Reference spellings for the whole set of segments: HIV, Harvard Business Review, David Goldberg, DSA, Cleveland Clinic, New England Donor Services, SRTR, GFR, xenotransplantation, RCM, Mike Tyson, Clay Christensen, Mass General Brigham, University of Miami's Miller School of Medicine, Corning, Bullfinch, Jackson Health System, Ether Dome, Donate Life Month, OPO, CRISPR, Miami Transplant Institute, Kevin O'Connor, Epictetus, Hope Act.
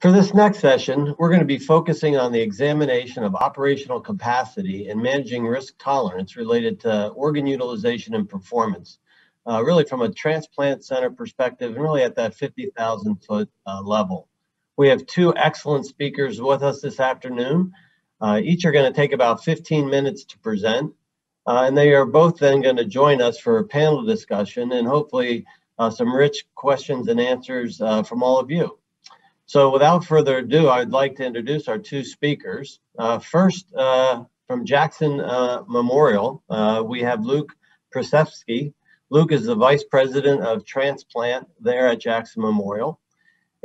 For this next session, we're going to be focusing on the examination of operational capacity and managing risk tolerance related to organ utilization and performance, really from a transplant center perspective and really at that 50,000 foot level. We have two excellent speakers with us this afternoon. Each are going to take about 15 minutes to present, and they are both then going to join us for a panel discussion and hopefully some rich questions and answers from all of you. So without further ado, I'd like to introduce our two speakers. First, from Jackson Memorial, we have Luke Presevsky. Luke is the Vice President of Transplant there at Jackson Memorial.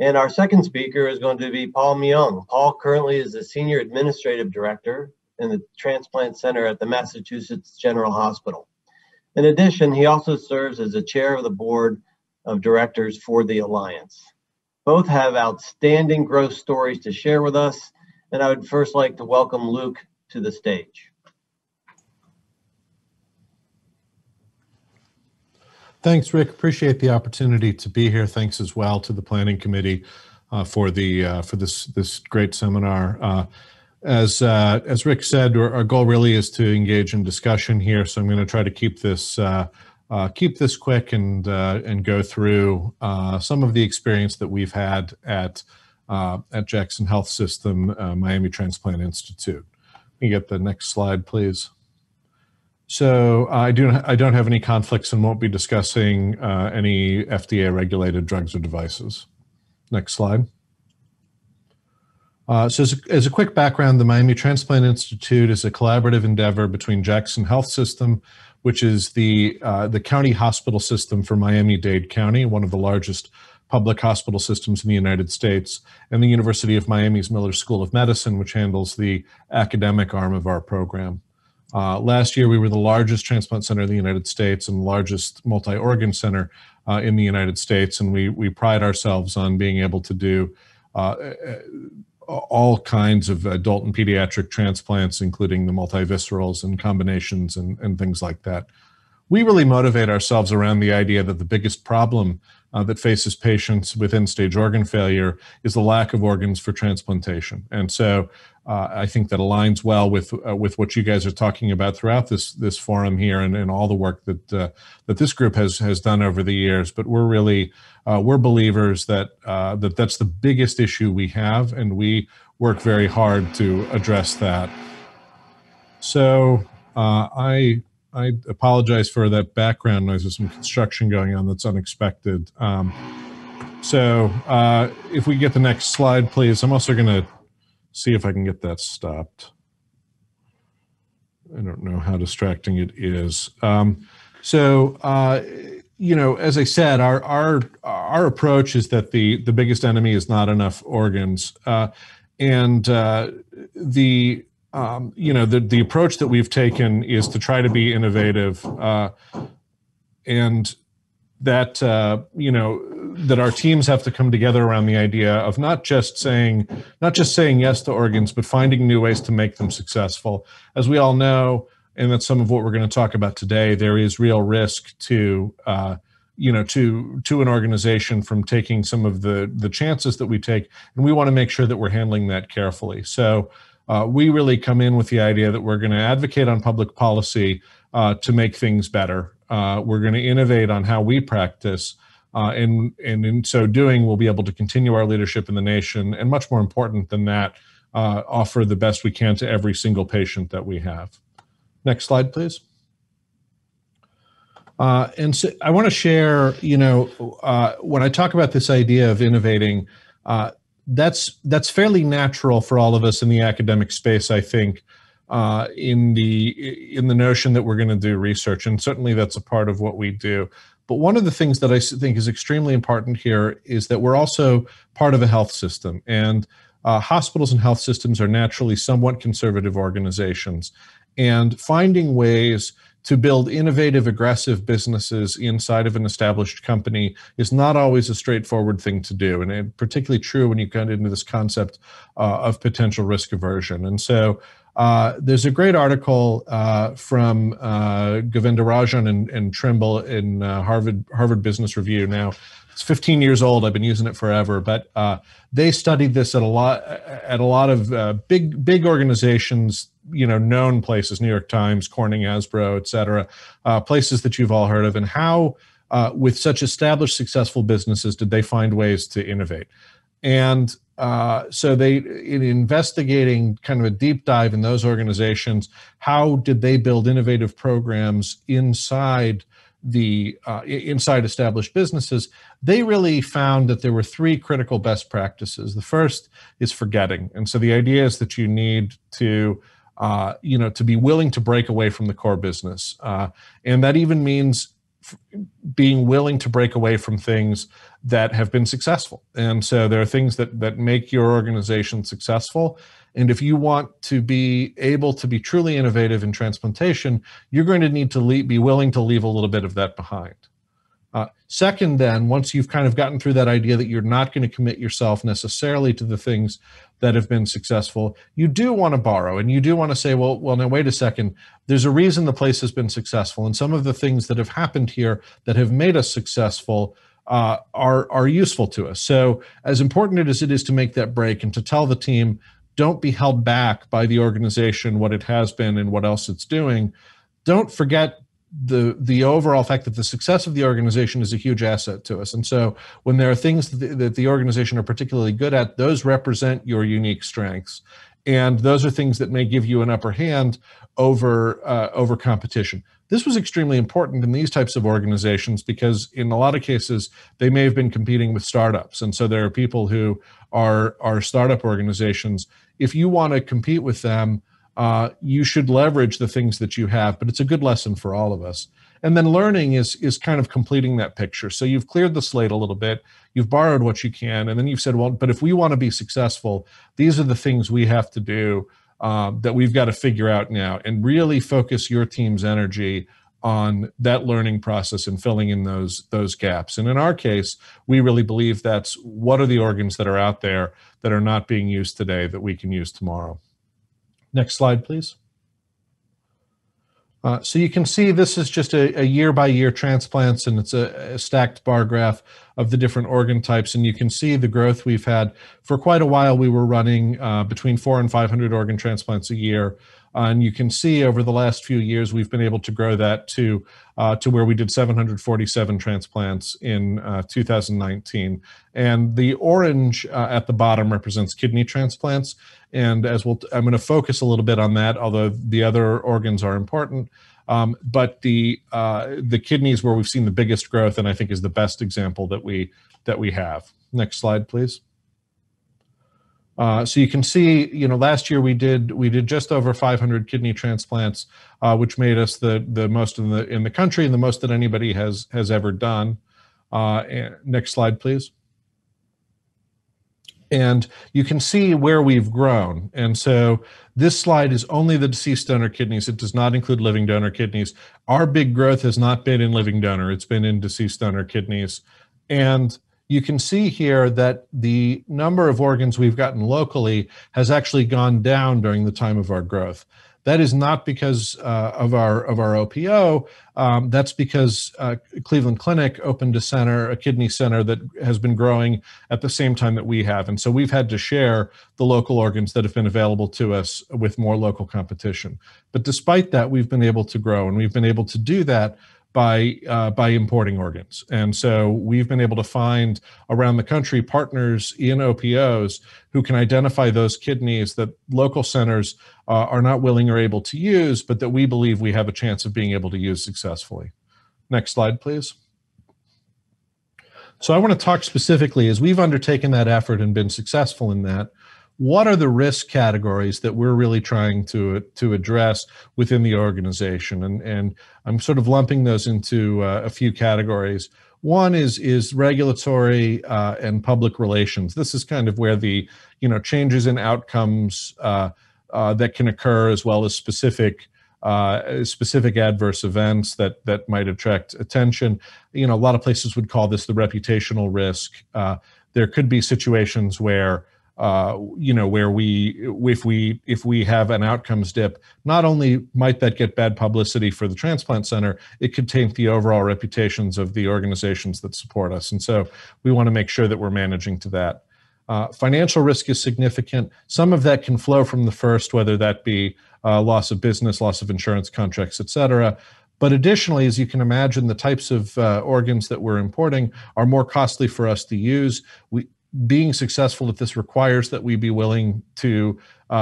And our second speaker is going to be Paul Myung. Paul currently is the Senior Administrative Director in the Transplant Center at the Massachusetts General Hospital. In addition, he also serves as the Chair of the Board of Directors for the Alliance. Both have outstanding growth stories to share with us, and I would first like to welcome Luke to the stage. Thanks, Rick. Appreciate the opportunity to be here. Thanks as well to the Planning Committee for this great seminar. As Rick said, our goal really is to engage in discussion here, so I'm going to try to keep this quick and go through some of the experience that we've had at Jackson Health System, Miami Transplant Institute. Can you get the next slide, please? So I don't have any conflicts and won't be discussing any FDA-regulated drugs or devices. Next slide. So as a quick background, the Miami Transplant Institute is a collaborative endeavor between Jackson Health System, which is the county hospital system for Miami-Dade County, one of the largest public hospital systems in the United States, and the University of Miami's Miller School of Medicine, which handles the academic arm of our program. Last year, we were the largest transplant center in the United States and largest multi-organ center in the United States, and we pride ourselves on being able to do all kinds of adult and pediatric transplants, including the multiviscerals and combinations and things like that. We really motivate ourselves around the idea that the biggest problem that faces patients with end-stage organ failure is the lack of organs for transplantation. And so I think that aligns well with what you guys are talking about throughout this forum here and all the work that that this group has done over the years. But we're really we're believers that that's the biggest issue we have, and we work very hard to address that. So I apologize for that background noise. There's some construction going on that's unexpected. So if we get the next slide, please. I'm also going to see if I can get that stopped. I don't know how distracting it is. You know, as I said, our approach is that the biggest enemy is not enough organs, the approach that we've taken is to try to be innovative, and that, that our teams have to come together around the idea of not just saying yes to organs, but finding new ways to make them successful. As we all know, and that's some of what we're going to talk about today, there is real risk to an organization from taking some of the chances that we take, and we want to make sure that we're handling that carefully. So we really come in with the idea that we're going to advocate on public policy to make things better. We're going to innovate on how we practice, and in so doing, we'll be able to continue our leadership in the nation, and much more important than that, offer the best we can to every single patient that we have. Next slide, please. And so I want to share, when I talk about this idea of innovating, that's fairly natural for all of us in the academic space, I think, in the notion that we're going to do research, and certainly that's a part of what we do. But one of the things that I think is extremely important here is that we're also part of a health system, and hospitals and health systems are naturally somewhat conservative organizations, and finding ways to build innovative, aggressive businesses inside of an established company is not always a straightforward thing to do, and it's particularly true when you get into this concept of potential risk aversion. And so There's a great article from Govindarajan and Trimble in Harvard Business Review. Now, it's 15 years old. I've been using it forever, but they studied this at a lot of big organizations, you know, known places: New York Times, Corning, Asbury, et cetera, places that you've all heard of, and how with such established, successful businesses did they find ways to innovate. And so they, in investigating kind of a deep dive in those organizations, how did they build innovative programs inside the inside established businesses, they really found that there were three critical best practices. The first is forgetting. And so the idea is that you need to to be willing to break away from the core business. And that even means being willing to break away from things that have been successful. And so there are things that make your organization successful. And if you want to be able to be truly innovative in transplantation, you're going to need to be willing to leave a little bit of that behind. Second, then, once you've kind of gotten through that idea that you're not going to commit yourself necessarily to the things that have been successful, you do want to borrow, and you do want to say, well, now, wait a second, there's a reason the place has been successful, and some of the things that have happened here that have made us successful are useful to us. So as important as it is to make that break and to tell the team, don't be held back by the organization, what it has been and what else it's doing, don't forget the overall fact that the success of the organization is a huge asset to us. And so when there are things that the organization are particularly good at, those represent your unique strengths. And those are things that may give you an upper hand over competition. This was extremely important in these types of organizations because in a lot of cases, they may have been competing with startups. And so there are people who are startup organizations. If you want to compete with them, you should leverage the things that you have, but it's a good lesson for all of us. And then learning is kind of completing that picture. So you've cleared the slate a little bit, you've borrowed what you can, and then you've said, well, but if we want to be successful, these are the things we have to do that we've got to figure out now, and really focus your team's energy on that learning process and filling in those gaps. And in our case, we really believe that's what are the organs that are out there that are not being used today that we can use tomorrow. Next slide, please. So you can see this is just a year-by-year transplants, and it's a stacked bar graph of the different organ types. And you can see the growth we've had. For quite a while, we were running between 400 and 500 organ transplants a year. And you can see over the last few years, we've been able to grow that to where we did 747 transplants in 2019. And the orange at the bottom represents kidney transplants. And as I'm going to focus a little bit on that, although the other organs are important. But the kidneys, where we've seen the biggest growth, and I think is the best example that we have. Next slide, please. So you can see, you know, last year we did just over 500 kidney transplants, which made us the most in the country and the most that anybody has ever done. Next slide, please. And you can see where we've grown. And so this slide is only the deceased donor kidneys. It does not include living donor kidneys. Our big growth has not been in living donor. It's been in deceased donor kidneys. And you can see here that the number of organs we've gotten locally has actually gone down during the time of our growth. That is not because of our OPO. That's because Cleveland Clinic opened a kidney center that has been growing at the same time that we have. And so we've had to share the local organs that have been available to us with more local competition. But despite that, we've been able to grow, and we've been able to do that by importing organs. And so we've been able to find around the country partners in OPOs who can identify those kidneys that local centers are not willing or able to use, but that we believe we have a chance of being able to use successfully. Next slide, please. So I want to talk specifically, as we've undertaken that effort and been successful in that, what are the risk categories that we're really trying to address within the organization? And I'm sort of lumping those into a few categories. One is regulatory and public relations. This is kind of where the, you know, changes in outcomes that can occur, as well as specific adverse events that might attract attention. You know, a lot of places would call this the reputational risk. There could be situations where where if we have an outcomes dip, not only might that get bad publicity for the transplant center, it could taint the overall reputations of the organizations that support us. And so we want to make sure that we're managing to that. Financial risk is significant. Some of that can flow from the first, whether that be loss of business, loss of insurance contracts, et cetera. But additionally, as you can imagine, the types of organs that we're importing are more costly for us to use. Being successful at this requires that we be willing to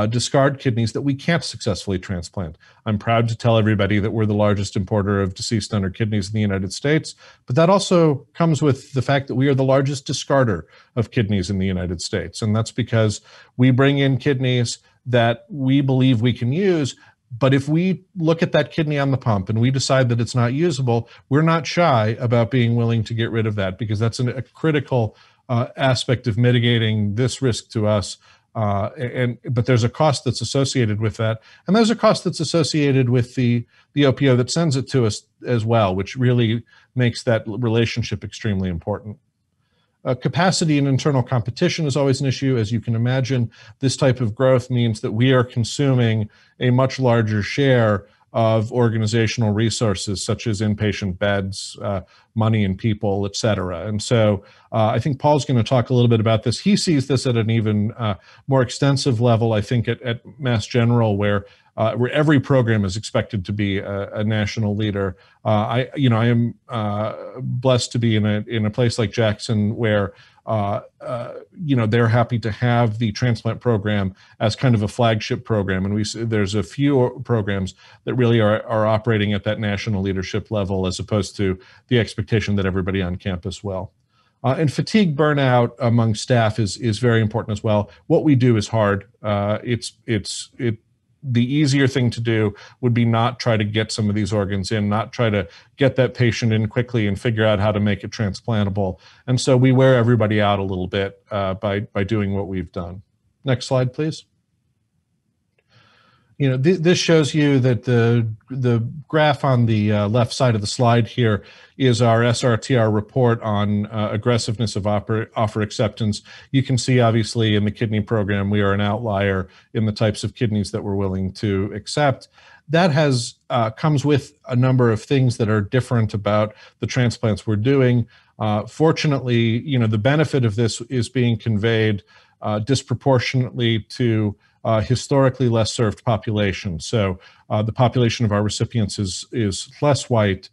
discard kidneys that we can't successfully transplant. I'm proud to tell everybody that we're the largest importer of deceased donor kidneys in the United States, but that also comes with the fact that we are the largest discarder of kidneys in the United States. And that's because we bring in kidneys that we believe we can use, but if we look at that kidney on the pump and we decide that it's not usable, we're not shy about being willing to get rid of that, because that's a critical aspect of mitigating this risk to us, but there's a cost that's associated with that, and there's a cost that's associated with the OPO that sends it to us as well, which really makes that relationship extremely important. Capacity and internal competition is always an issue. As you can imagine, this type of growth means that we are consuming a much larger share of organizational resources, such as inpatient beds, money and people, et cetera. And so I think Paul's going to talk a little bit about this. He sees this at an even more extensive level, I think, at Mass General, where every program is expected to be a national leader. I am blessed to be in a place like Jackson where they're happy to have the transplant program as kind of a flagship program. And there's a few programs that really are operating at that national leadership level, as opposed to the expectation that everybody on campus will. And fatigue burnout among staff is very important as well. What we do is hard. The easier thing to do would be not try to get some of these organs in, not try to get that patient in quickly and figure out how to make it transplantable. And so we wear everybody out a little bit by doing what we've done. Next slide, please. This shows you that the graph on the left side of the slide here is our SRTR report on aggressiveness of offer acceptance. You can see, obviously, in the kidney program, we are an outlier in the types of kidneys that we're willing to accept. That comes with a number of things that are different about the transplants we're doing. Fortunately, the benefit of this is being conveyed disproportionately to historically less served population. So the population of our recipients is less white,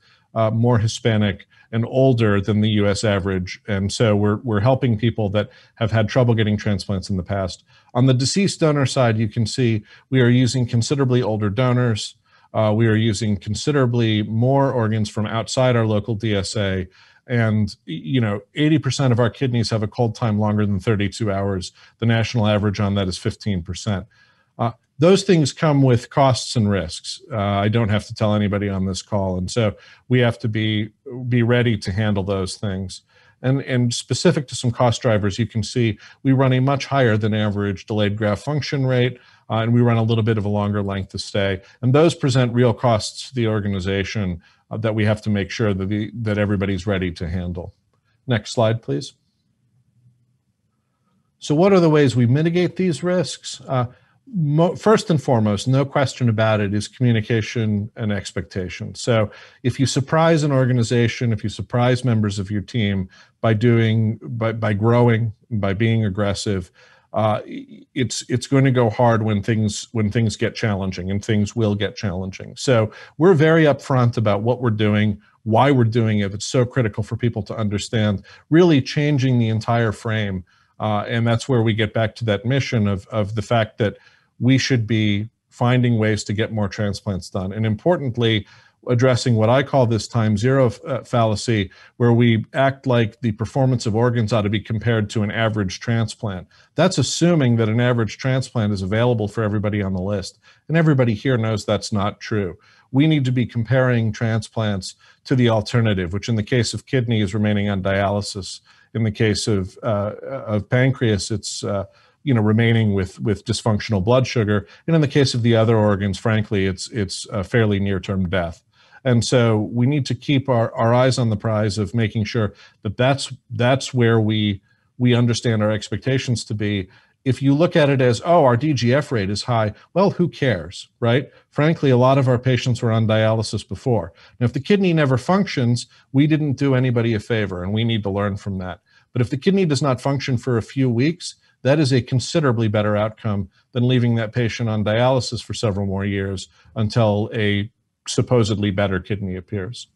more Hispanic, and older than the U.S. average. And so we're helping people that have had trouble getting transplants in the past. On the deceased donor side, you can see we are using considerably older donors. We are using considerably more organs from outside our local DSA. And 80% of our kidneys have a cold time longer than 32 hours. The national average on that is 15%. Those things come with costs and risks. I don't have to tell anybody on this call. And so we have to be ready to handle those things. And specific to some cost drivers, you can see we run a much higher than average delayed graft function rate, and we run a little bit of a longer length of stay. And those present real costs to the organization that we have to make sure that that everybody's ready to handle. Next slide, please. So what are the ways we mitigate these risks? First and foremost, no question about it, is communication and expectation. So if you surprise an organization, if you surprise members of your team by growing, by being aggressive, it's going to go hard when things get challenging, and things will get challenging. So we're very upfront about what we're doing, why we're doing it. It's so critical for people to understand, really changing the entire frame. And that's where we get back to that mission of the fact that we should be finding ways to get more transplants done. And importantly, addressing what I call this time zero fallacy, where we act like the performance of organs ought to be compared to an average transplant. That's assuming that an average transplant is available for everybody on the list. And everybody here knows that's not true. We need to be comparing transplants to the alternative, which in the case of kidney is remaining on dialysis. In the case of pancreas, it's remaining with dysfunctional blood sugar. And in the case of the other organs, frankly, it's a fairly near-term death. And so we need to keep our eyes on the prize of making sure that that's where we understand our expectations to be, if you look at it as, oh, our DGF rate is high, well, who cares, right? Frankly, a lot of our patients were on dialysis before. And if the kidney never functions, we didn't do anybody a favor, and we need to learn from that. But if the kidney does not function for a few weeks, that is a considerably better outcome than leaving that patient on dialysis for several more years until a supposedly better kidney appears.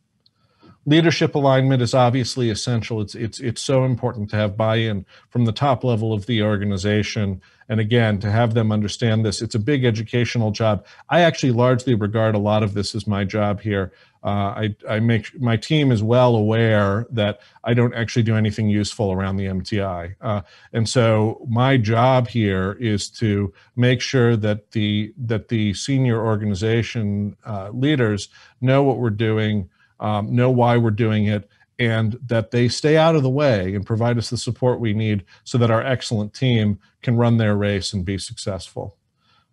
Leadership alignment is obviously essential. It's so important to have buy-in from the top level of the organization. And again, to have them understand this, it's a big educational job. I actually largely regard a lot of this as my job here. I make my team is well aware that I don't actually do anything useful around the MTI. And so my job here is to make sure that the senior organization leaders know what we're doing, know why we're doing it, and that they stay out of the way and provide us the support we need so that our excellent team can run their race and be successful.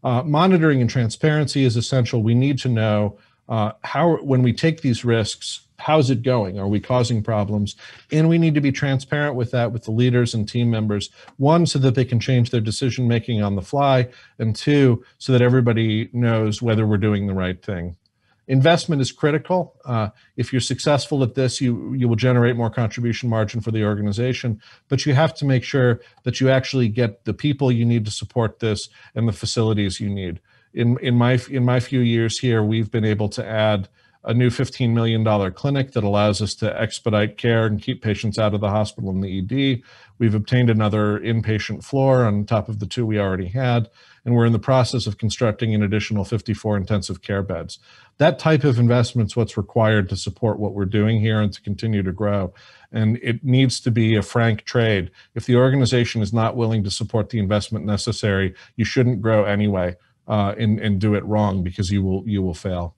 Monitoring and transparency is essential. We need to know how, when we take these risks, how's it going? Are we causing problems? And we need to be transparent with that with the leaders and team members, one, so that they can change their decision-making on the fly, and two, so that everybody knows whether we're doing the right thing. Investment is critical. If you're successful at this, you will generate more contribution margin for the organization, but you have to make sure that you actually get the people you need to support this and the facilities you need. In my few years here, we've been able to add a new $15 million clinic that allows us to expedite care and keep patients out of the hospital in the ED. We've obtained another inpatient floor on top of the two we already had, and we're in the process of constructing an additional 54 intensive care beds. That type of investment is what's required to support what we're doing here and to continue to grow. And it needs to be a frank trade. If the organization is not willing to support the investment necessary, you shouldn't grow anyway and do it wrong, because you will fail.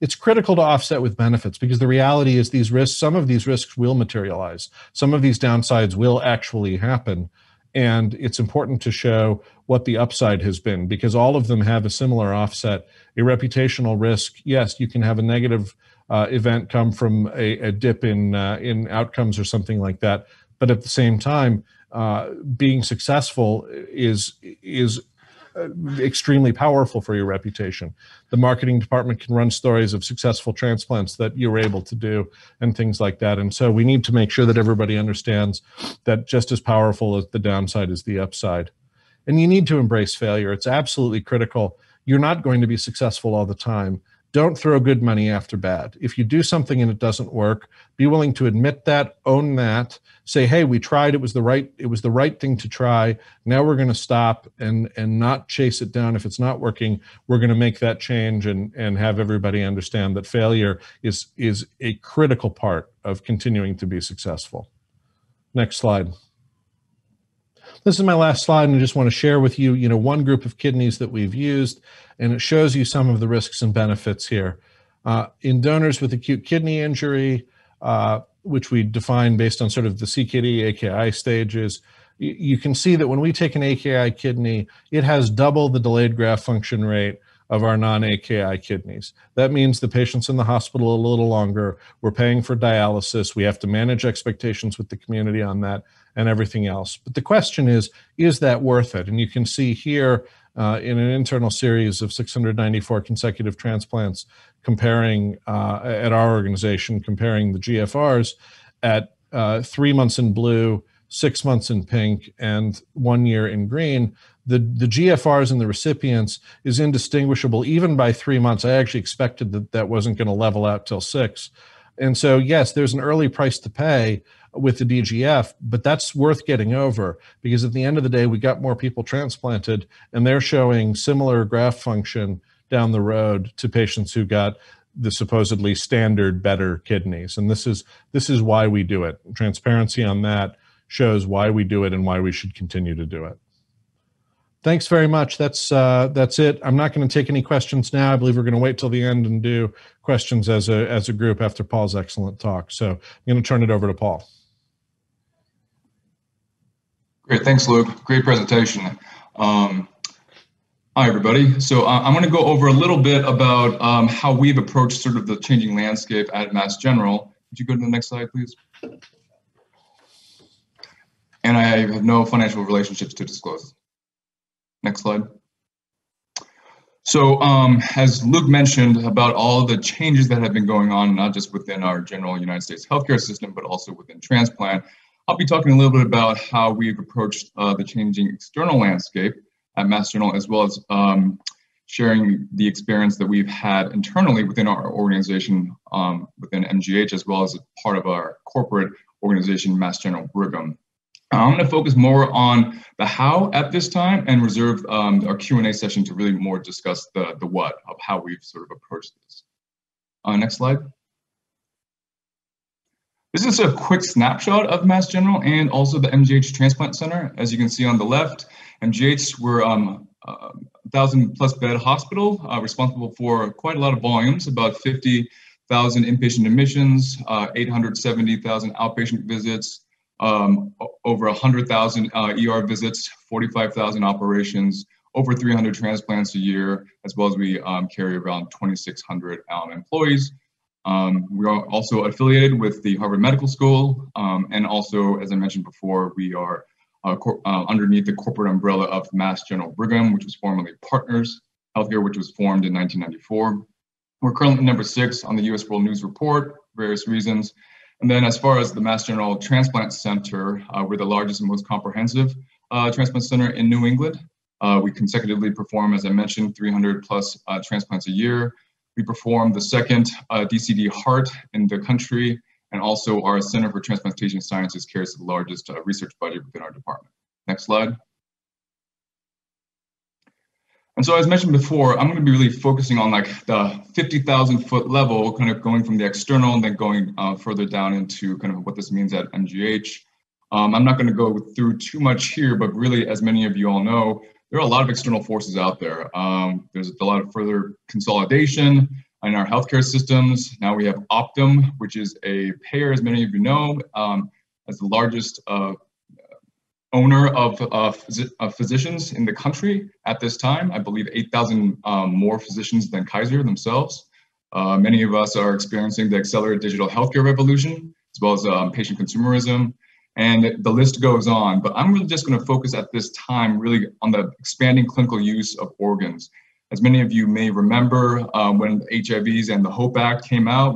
It's critical to offset with benefits, because the reality is these risks, some of these risks will materialize. Some of these downsides will actually happen. And it's important to show what the upside has been, because all of them have a similar offset. A reputational risk, yes, you can have a negative event come from a dip in outcomes or something like that. But at the same time, being successful is extremely powerful for your reputation. The marketing department can run stories of successful transplants that you were able to do and things like that. And so we need to make sure that everybody understands that just as powerful as the downside is the upside. And you need to embrace failure. It's absolutely critical. You're not going to be successful all the time. Don't throw good money after bad. If you do something and it doesn't work, be willing to admit that, own that, say, hey, we tried, it was the right thing to try. Now we're going to stop and not chase it down. If it's not working, we're going to make that change and have everybody understand that failure is a critical part of continuing to be successful. Next slide. This is my last slide, and I just want to share with you, one group of kidneys that we've used, and it shows you some of the risks and benefits here. In donors with acute kidney injury, which we define based on sort of the CKD, AKI stages, you can see that when we take an AKI kidney, it has double the delayed graft function rate of our non-AKI kidneys. That means the patient's in the hospital a little longer, we're paying for dialysis, we have to manage expectations with the community on that, and everything else. But the question is that worth it? And you can see here in an internal series of 694 consecutive transplants comparing, at our organization, comparing the GFRs at 3 months in blue, 6 months in pink, and 1 year in green. The GFRs and the recipients is indistinguishable even by 3 months. I actually expected that wasn't gonna level out till 6. And so, yes, there's an early price to pay with the DGF, but that's worth getting over, because at the end of the day, we got more people transplanted and they're showing similar graft function down the road to patients who got the supposedly standard better kidneys. And this is why we do it. Transparency on that shows why we do it and why we should continue to do it. Thanks very much. That's it. I'm not going to take any questions now. I believe we're going to wait till the end and do questions as a group after Paul's excellent talk. So I'm going to turn it over to Paul. Great. Thanks, Luke. Great presentation. Hi, everybody. So I'm going to go over a little bit about how we've approached sort of the changing landscape at Mass General. Would you go to the next slide, please? And I have no financial relationships to disclose. Next slide. So as Luke mentioned about all the changes that have been going on, not just within our general United States healthcare system, but also within transplant, I'll be talking a little bit about how we've approached the changing external landscape at Mass General, as well as sharing the experience that we've had internally within our organization, within MGH, as well as a part of our corporate organization, Mass General Brigham. I'm going to focus more on the how at this time and reserve our Q&A session to really more discuss the what of how we've sort of approached this. Next slide. This is a quick snapshot of Mass General and also the MGH Transplant Center. As you can see on the left, MGH, we're a 1,000-plus bed hospital, responsible for quite a lot of volumes, about 50,000 inpatient admissions, 870,000 outpatient visits, over 100,000 ER visits, 45,000 operations, over 300 transplants a year, as well as we carry around 2,600 employees. We are also affiliated with the Harvard Medical School, and also, as I mentioned before, we are underneath the corporate umbrella of Mass General Brigham, which was formerly Partners Healthcare, which was formed in 1994. We're currently number 6 on the U.S. World News Report, for various reasons. And then, as far as the Mass General Transplant Center, we're the largest and most comprehensive transplant center in New England. We consecutively perform, as I mentioned, 300-plus transplants a year. We perform the second DCD heart in the country, and also our Center for Transplantation Sciences carries the largest research budget within our department. Next slide. And so, as mentioned before, I'm going to be really focusing on like the 50,000-foot level, kind of going from the external and then going further down into kind of what this means at MGH. I'm not going to go through too much here, but really, as many of you all know, there are a lot of external forces out there. There's a lot of further consolidation in our healthcare systems. Now we have Optum, which is a payer, as many of you know, as the largest owner of physicians in the country at this time. I believe 8,000 more physicians than Kaiser themselves. Many of us are experiencing the accelerated digital healthcare revolution, as well as patient consumerism. And the list goes on, but I'm really just going to focus at this time really on the expanding clinical use of organs. As many of you may remember, when the HIVs and the Hope Act came out,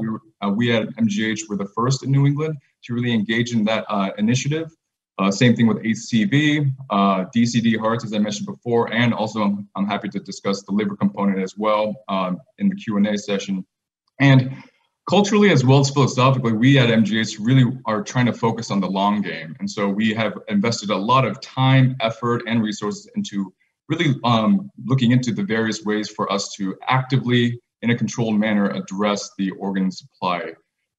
we at MGH were the first in New England to really engage in that initiative. Same thing with HCV, DCD hearts, as I mentioned before, and also I'm happy to discuss the liver component as well in the Q&A session. And culturally, as well as philosophically, we at MGH really are trying to focus on the long game. And so we have invested a lot of time, effort, and resources into really looking into the various ways for us to actively, in a controlled manner, address the organ supply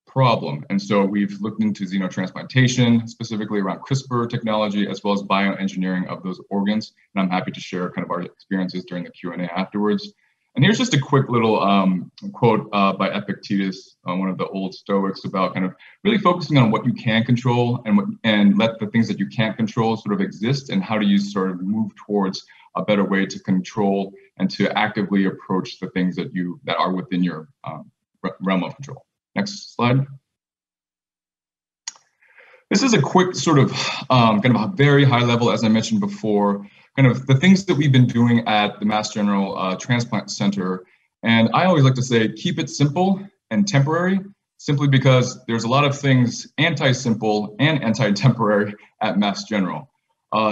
problem. And so we've looked into xenotransplantation, specifically around CRISPR technology, as well as bioengineering of those organs. And I'm happy to share kind of our experiences during the Q&A afterwards. And here's just a quick little quote by Epictetus, one of the old Stoics, about kind of really focusing on what you can control and let the things that you can't control sort of exist, and how do you sort of move towards a better way to control and to actively approach the things that are within your realm of control. Next slide. This is a quick sort of kind of a very high level, as I mentioned before, kind of the things that we've been doing at the Mass General Transplant Center. And I always like to say, keep it simple and temporary, simply because there's a lot of things anti-simple and anti-temporary at Mass General.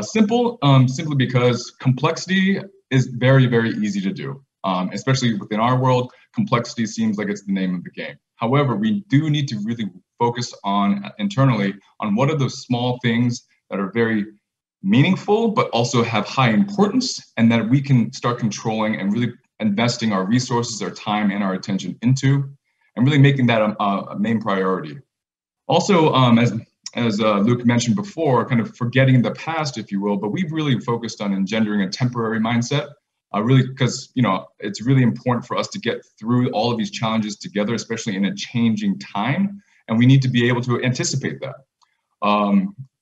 Simple, simply because complexity is very, very easy to do. Especially within our world, complexity seems like it's the name of the game. However, we do need to really focus on internally on what are those small things that are very meaningful, but also have high importance, and that we can start controlling and really investing our resources, our time, and our attention into, and really making that a main priority. Also, as Luke mentioned before, kind of forgetting the past, if you will, but we've really focused on engendering a temporary mindset, really because, you know, it's really important for us to get through all of these challenges together, especially in a changing time, and we need to be able to anticipate that.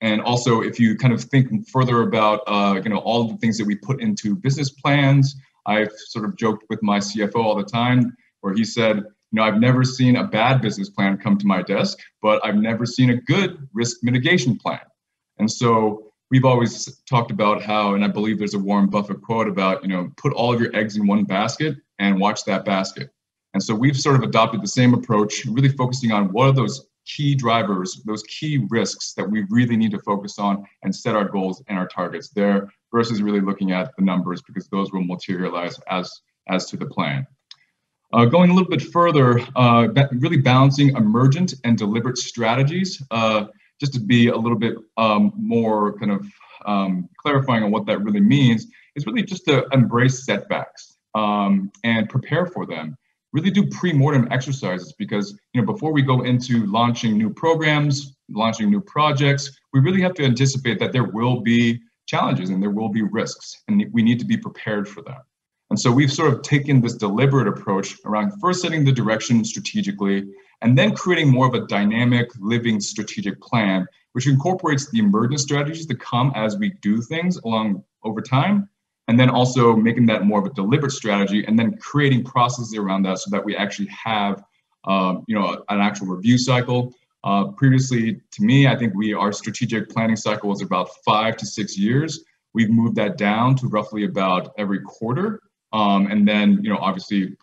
And also, if you kind of think further about, you know, all the things that we put into business plans, I've sort of joked with my CFO all the time, where he said, you know, I've never seen a bad business plan come to my desk, but I've never seen a good risk mitigation plan. And so we've always talked about how, and I believe there's a Warren Buffett quote about, you know, put all of your eggs in one basket and watch that basket. And so we've sort of adopted the same approach, really focusing on what are those key drivers, those key risks that we really need to focus on and set our goals and our targets there versus really looking at the numbers, because those will materialize as to the plan. Going a little bit further, really balancing emergent and deliberate strategies, just to be a little bit more kind of clarifying on what that really means, is really just to embrace setbacks and prepare for them. Really do pre-mortem exercises, because, you know, before we go into launching new programs, launching new projects, we really have to anticipate that there will be challenges and there will be risks, and we need to be prepared for them. And so we've sort of taken this deliberate approach around first setting the direction strategically, and then creating more of a dynamic, living strategic plan, which incorporates the emergent strategies that come as we do things along over time, and then also making that more of a deliberate strategy, and then creating processes around that so that we actually have, you know, an actual review cycle. Previously, to me, I think our strategic planning cycle was about 5 to 6 years. We've moved that down to roughly about every quarter. And then, you know, obviously,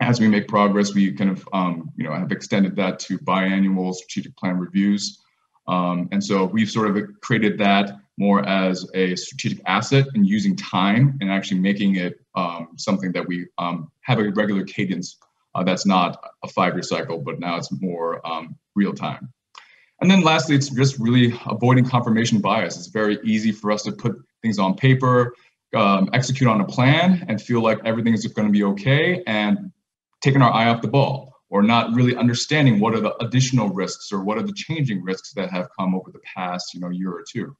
as we make progress, we kind of, you know, have extended that to biannual strategic plan reviews. And so we've sort of created that more as a strategic asset, and using time and actually making it something that we have a regular cadence that's not a 5-year cycle, but now it's more real time. And then lastly, it's just really avoiding confirmation bias. It's very easy for us to put things on paper, execute on a plan, and feel like everything is going to be okay, and taking our eye off the ball, or not really understanding what are the additional risks or what are the changing risks that have come over the past, you know, year or two.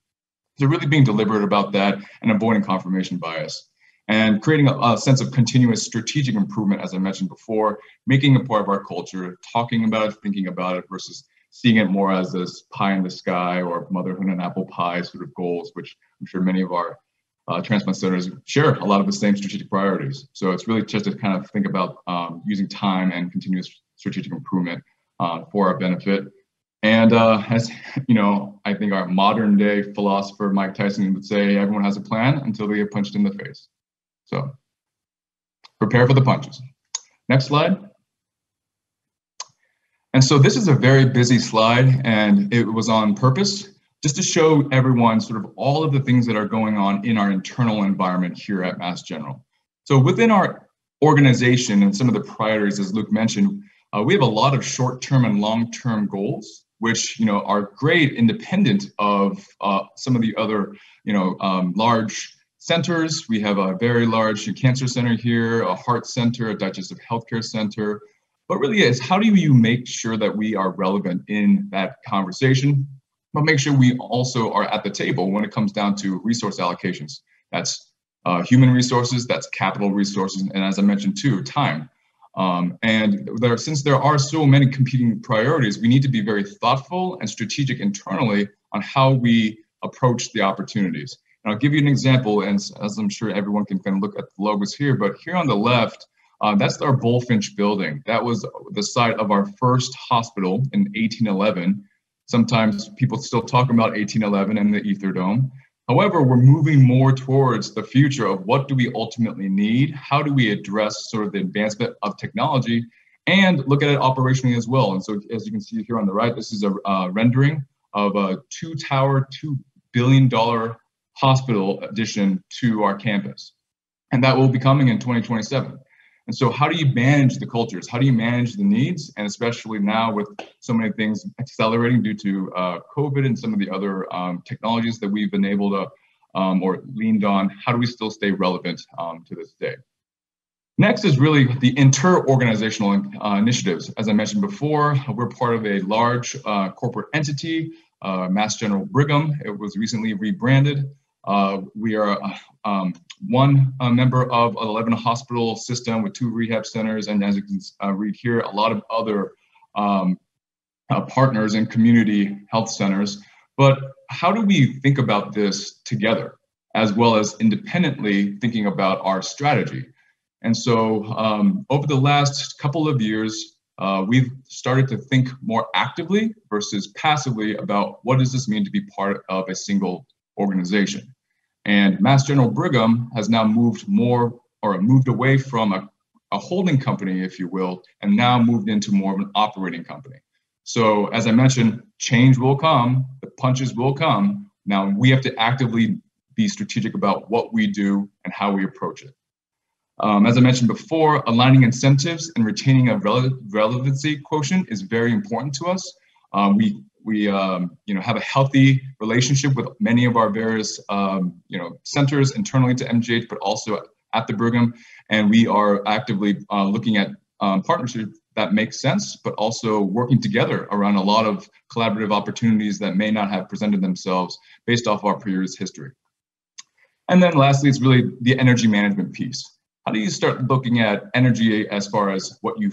So really being deliberate about that and avoiding confirmation bias, and creating a sense of continuous strategic improvement, as I mentioned before, making it part of our culture, talking about it, thinking about it, versus seeing it more as this pie in the sky or motherhood and apple pie sort of goals, which I'm sure many of our transplant centers share a lot of the same strategic priorities. So it's really just to kind of think about using time and continuous strategic improvement for our benefit. And as you know, I think our modern day philosopher, Mike Tyson, would say, everyone has a plan until they get punched in the face. So prepare for the punches. Next slide. And so this is a very busy slide, and it was on purpose, just to show everyone sort of all of the things that are going on in our internal environment here at Mass General. So within our organization and some of the priorities, as Luke mentioned, we have a lot of short-term and long-term goals, which, you know, are great independent of some of the other, you know, large centers. We have a very large cancer center here, a heart center, a digestive healthcare center. But really is, how do you make sure that we are relevant in that conversation, but make sure we also are at the table when it comes down to resource allocations? That's human resources, that's capital resources, and as I mentioned too, time. And since there are so many competing priorities, we need to be very thoughtful and strategic internally on how we approach the opportunities. And I'll give you an example, and as I'm sure everyone can kind of look at the logos here, but here on the left, that's our Bullfinch building. That was the site of our first hospital in 1811. Sometimes people still talk about 1811 and the Ether Dome. However, we're moving more towards the future of what do we ultimately need? How do we address sort of the advancement of technology and look at it operationally as well? And so as you can see here on the right, this is a rendering of a 2-tower, $2 billion hospital addition to our campus. And that will be coming in 2027. And so how do you manage the cultures? How do you manage the needs? And especially now with so many things accelerating due to COVID and some of the other technologies that we've been able to or leaned on, how do we still stay relevant to this day? Next is really the inter-organizational initiatives. As I mentioned before, we're part of a large corporate entity, Mass General Brigham. It was recently rebranded. We are one member of an 11 hospital system with 2 rehab centers, and as you can read here, a lot of other partners and community health centers. But how do we think about this together, as well as independently thinking about our strategy? And so over the last couple of years, we've started to think more actively versus passively about what does this mean to be part of a single organization. And Mass General Brigham has now moved away from a holding company, if you will, and now moved into more of an operating company. So as I mentioned, change will come, the punches will come. Now we have to actively be strategic about what we do and how we approach it. As I mentioned before, aligning incentives and retaining a relevancy quotient is very important to us. We have a healthy relationship with many of our various centers internally to MGH, but also at the Brigham, and we are actively looking at partnerships that make sense, but also working together around a lot of collaborative opportunities that may not have presented themselves based off our previous history. And then lastly, it's really the energy management piece. How do you start looking at energy as far as what you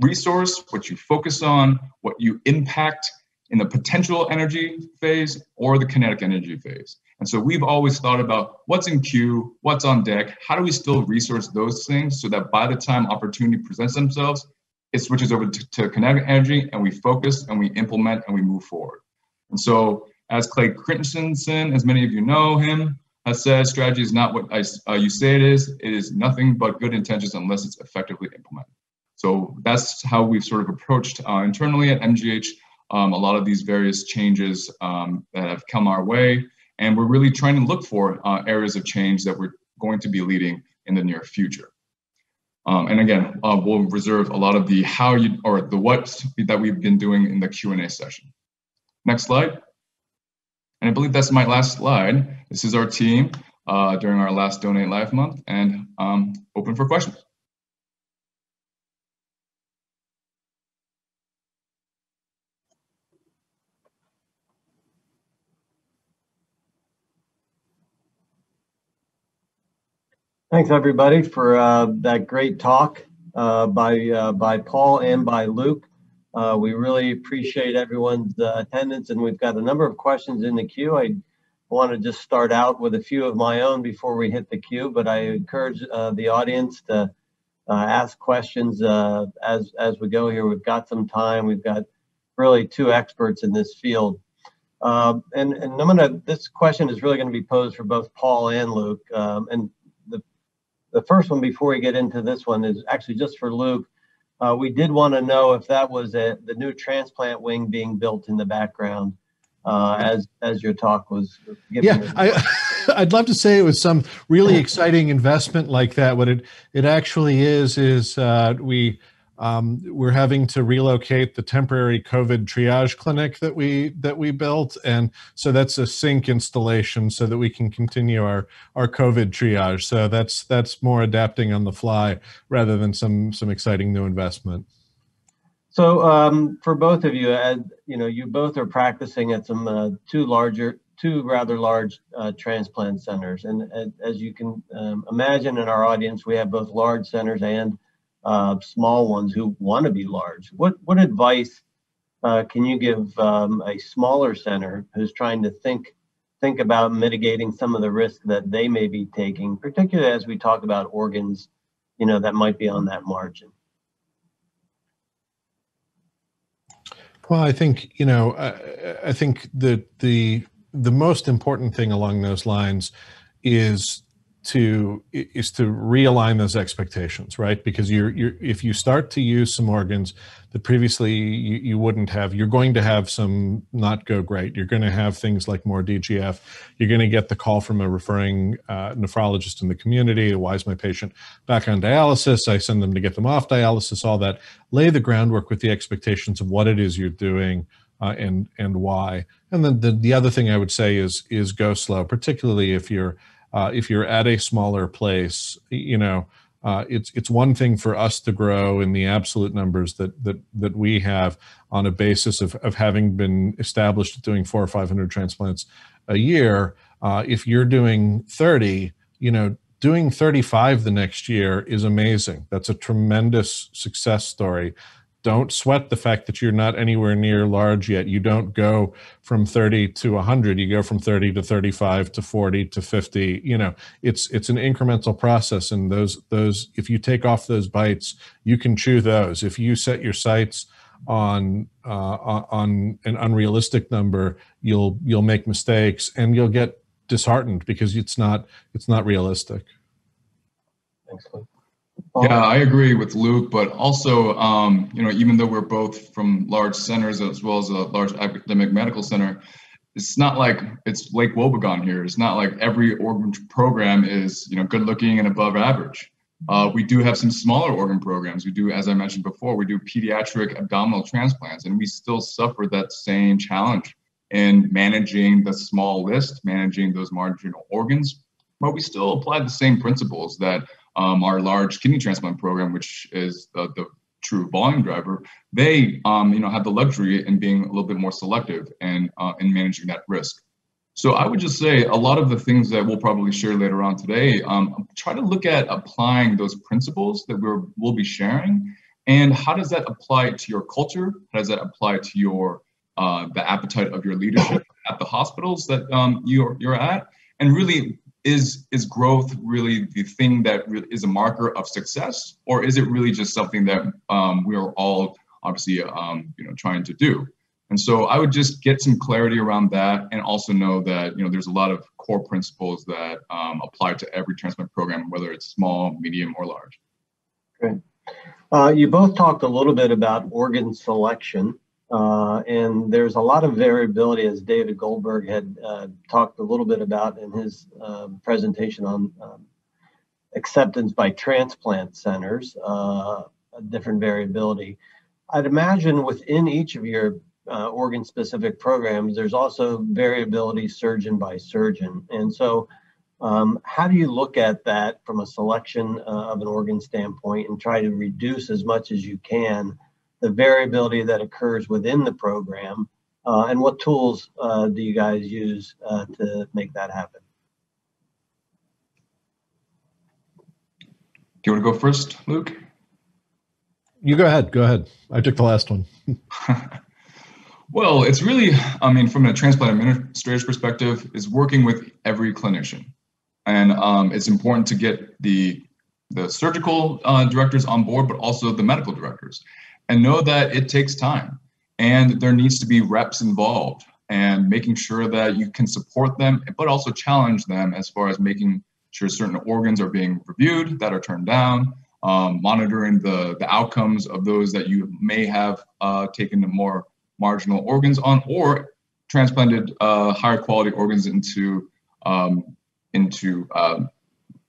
resource, what you focus on, what you impact in the potential energy phase or the kinetic energy phase? And so we've always thought about what's in queue, what's on deck, how do we still resource those things so that by the time opportunity presents themselves, it switches over to kinetic energy, and we focus and we implement and we move forward. And so as Clay Christensen, as many of you know him, has said, strategy is not what you say it is. It is nothing but good intentions unless it's effectively implemented. So that's how we've sort of approached internally at MGH a lot of these various changes that have come our way. And we're really trying to look for areas of change that we're going to be leading in the near future. And again, we'll reserve a lot of the how you or the what that we've been doing in the Q&A session. Next slide. And I believe that's my last slide. This is our team during our last Donate Life Month, and open for questions. Thanks everybody for that great talk by Paul and by Luke. We really appreciate everyone's attendance, and we've got a number of questions in the queue. I want to just start out with a few of my own before we hit the queue, but I encourage the audience to ask questions as we go here. We've got some time. We've got really two experts in this field. And I'm gonna, this question is really gonna be posed for both Paul and Luke. And the first one, before we get into this one, is actually just for Luke. We did want to know if that was the new transplant wing being built in the background as your talk was giving. Yeah, I'd love to say it was some really exciting investment like that. What it actually is we're having to relocate the temporary COVID triage clinic that we built, and so that's a sink installation so that we can continue our COVID triage. So that's more adapting on the fly rather than some exciting new investment. So for both of you, as you know, you both are practicing at some two rather large transplant centers, and as you can imagine in our audience, we have both large centers and small ones who want to be large. What advice can you give a smaller center who's trying to think about mitigating some of the risk that they may be taking, particularly as we talk about organs, you know, that might be on that margin? Well, I think, you know, I think that the most important thing along those lines is to realign those expectations, right? Because if you start to use some organs that previously you wouldn't have, you're going to have some not go great. You're going to have things like more DGF. You're going to get the call from a referring nephrologist in the community. Why is my patient back on dialysis? I send them to get them off dialysis, all that. Lay the groundwork with the expectations of what it is you're doing and why. And then the other thing I would say is go slow, particularly if you're at a smaller place. You know, it's one thing for us to grow in the absolute numbers that we have on a basis of having been established at doing 400 or 500 transplants a year. If you're doing 30, you know, doing 35 the next year is amazing. That's a tremendous success story. Don't sweat the fact that you're not anywhere near large yet. You don't go from 30 to 100. You go from 30 to 35 to 40 to 50. You know, it's an incremental process. And those if you take off those bites, you can chew those. If you set your sights on an unrealistic number, you'll make mistakes, and you'll get disheartened because it's not realistic. Thanks, Luke. Yeah, I agree with Luke, but also, even though we're both from large centers as well as a large academic medical center, it's not like it's Lake Wobegon here. It's not like every organ program is, good looking and above average. We do have some smaller organ programs. We do, as I mentioned before, we do pediatric abdominal transplants, and we still suffer that same challenge in managing the small list, managing those marginal organs. But we still apply the same principles that our large kidney transplant program, which is the true volume driver, they have the luxury in being a little bit more selective and in managing that risk. So I would just say a lot of the things that we'll probably share later on today, try to look at applying those principles that we'll be sharing, and how does that apply to your culture? How does that apply to the appetite of your leadership at the hospitals that you're at? And really, is growth really the thing that is a marker of success, or is it really just something that we are all obviously trying to do? And so I would just get some clarity around that, and also know that there's a lot of core principles that apply to every transplant program, whether it's small, medium, or large. Great. You both talked a little bit about organ selection, and there's a lot of variability, as David Goldberg had talked a little bit about in his presentation on acceptance by transplant centers, different variability. I'd imagine within each of your organ-specific programs, there's also variability surgeon by surgeon. And so how do you look at that from a selection of an organ standpoint, and try to reduce as much as you can the variability that occurs within the program? And what tools do you guys use to make that happen? Do you want to go first, Luke? You go ahead. Go ahead. I took the last one. Well, it's really, from a transplant administrator's perspective, is working with every clinician. And it's important to get the surgical directors on board, but also the medical directors. And know that it takes time, and there needs to be reps involved, and making sure that you can support them, but also challenge them as far as making sure certain organs are being reviewed that are turned down, monitoring the outcomes of those that you may have taken to more marginal organs on, or transplanted higher quality organs into